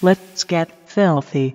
Let's get filthy.